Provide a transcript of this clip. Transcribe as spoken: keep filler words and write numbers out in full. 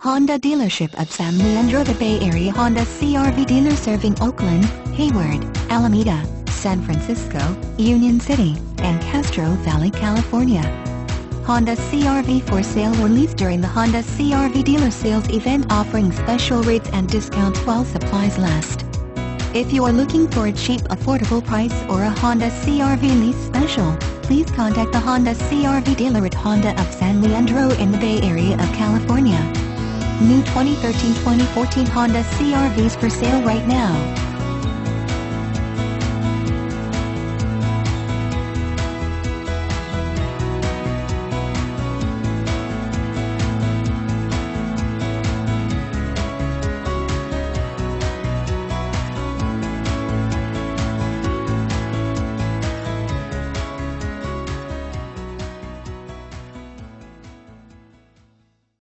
Honda dealership at San Leandro. The Bay Area Honda C R V dealer serving Oakland, Hayward, Alameda, San Francisco, Union City, and Castro Valley, California. Honda C R V for sale or lease during the Honda C R V dealer sales event, offering special rates and discounts while supplies last. If you are looking for a cheap, affordable price or a Honda C R V lease special, please contact the Honda C R V dealer at Honda of San Leandro in the Bay Area of California. New twenty thirteen twenty fourteen Honda C R Vs for sale right now.